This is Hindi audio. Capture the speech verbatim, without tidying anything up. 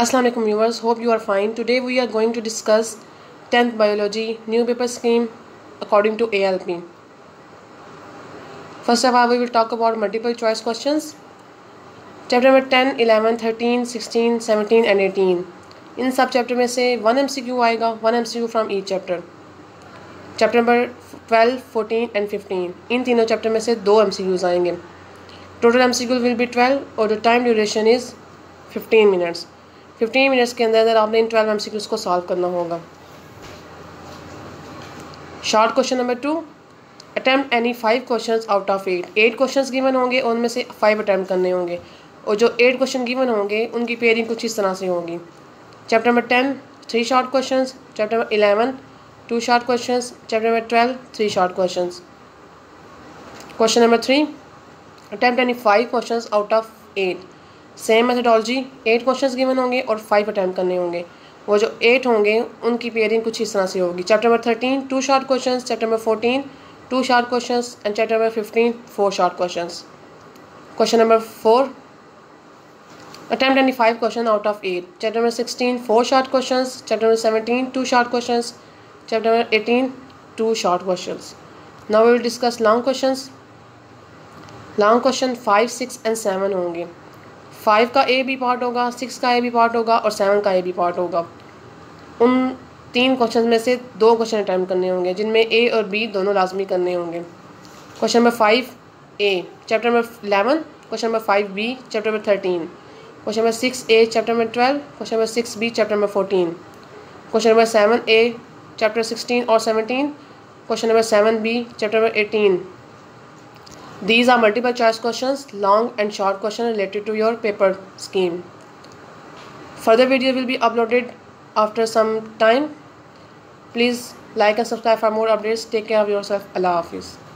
Assalamu alaikum viewers, hope you are fine. Today we are going to discuss tenth biology new paper scheme according to A L P. First of all, we will talk about multiple choice questions. Chapter number ten, eleven, thirteen, sixteen, seventeen and eighteen. इन सब चैप्टर में से वन एम सी क्यू आएगा, one M C Q from each chapter. Chapter number twelve, fourteen and fifteen, इन तीनों चैप्टर में से दो एम सी क्यूज आएंगे. Total M C Q will be twelve और the time duration is fifteen minutes. Fifteen minutes के अंदर आपने इन ट्वेल्व एम सी क्यूज को सॉल्व करना होगा. Short question number two, attempt any five question out of eight. Eight question given होंगे और उनमें से फाइव अटैम्प्ट करने होंगे, और जो एट क्वेश्चन गिवन होंगे उनकी पेयरिंग कुछ इस तरह से होगी. Chapter number ten three short questions, chapter number eleven two short questions, chapter number twelve three short questions. Question number three, attempt any five questions out of eight. Same methodology, eight questions given होंगे और फाइव अटैम्प्ट करने होंगे. वो जो एट होंगे उनकी पेयरिंग कुछ इस तरह से होगी. Chapter number thirteen two short question, chapter number fourteen two short question and chapter number fifteen four short question. Question number four, attempt any five question out of eight. Chapter number sixteen four short question, chapter number seventeen two short question, chapter number eighteen two short question. Now we will discuss long question. Long question five six and seven होंगे. फाइव का ए बी पार्ट होगा, सिक्स का ए बी पार्ट होगा और सेवन का ए बी पार्ट होगा. उन तीन क्वेश्चन में से दो क्वेश्चन अटैम्प्ट करने होंगे, जिनमें ए और बी दोनों लाजमी करने होंगे. Question number five A, chapter number eleven, question number five B, chapter number thirteen. Question number six A, chapter number twelve, question number six B, chapter number fourteen. Question number seven A, chapter sixteen और seventeen, question number seven B, chapter number eighteen. These are multiple choice questions, long and short question related to your paper scheme. Further video will be uploaded after some time. Please like and subscribe for more updates. Take care of yourself. अल्लाह हाफिज़.